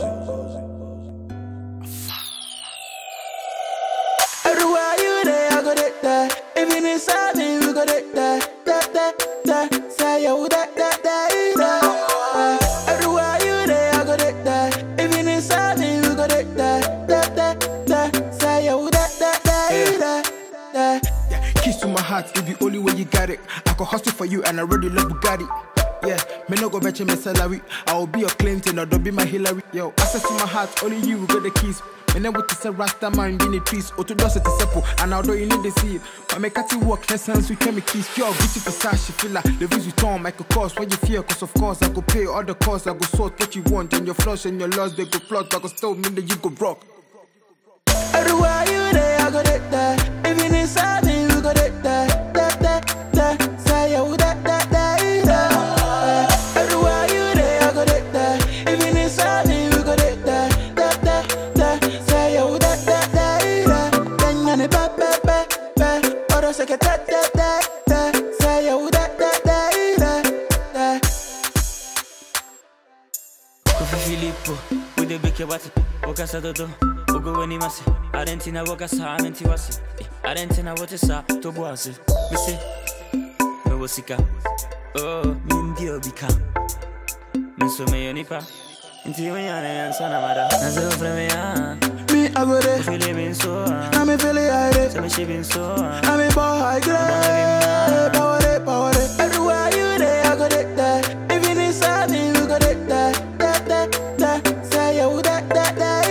Everywhere you there, I go get that. Even inside me, we go get that. That, that, that, say yo, that, that, that, that. Everywhere you there, I go get that. Even inside me, we go get that. That, that, that, say yo, that, that, that, that. Yeah, kiss to my heart, it be only when you got it. I could hustle for you and I really love Bugatti. Yeah, me no go bet you my salary. I will be your Clinton or don't be my Hillary. Yo, access to my heart, only you got the keys. Me never to say Rasta man in the trees. Or to do set to and although you need to see it. But me catty work, less sense we can make keys. Yo, Gucci Versace, feel like the views you torn. I could cause what you fear, cause of course I could pay all the costs. I could sort what you want and your flush and your loss. They go plot, I could still mean that you go rock. Everywhere you there, I go get that. Even inside me, we go get that. That, that, that, say yo, that, that, that. Filippo, with the big water, Bocasa Dodo, Ogo Animasi, Argentina Bocasa, Antiwasi, Argentina Watesa, Tobuasi, Missy, Mewosica, oh, Mindio become Missomeyonipa, Intiwayana and Sanamada, Nazo Fremea, me Abode, Philip so, I'm a Philly, I'm a ship in so, I'm a boy, power, power, everywhere you there, I got it that, even inside me, you got it that. Say you that, that, that,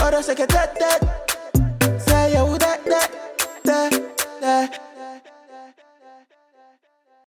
or I say that, that.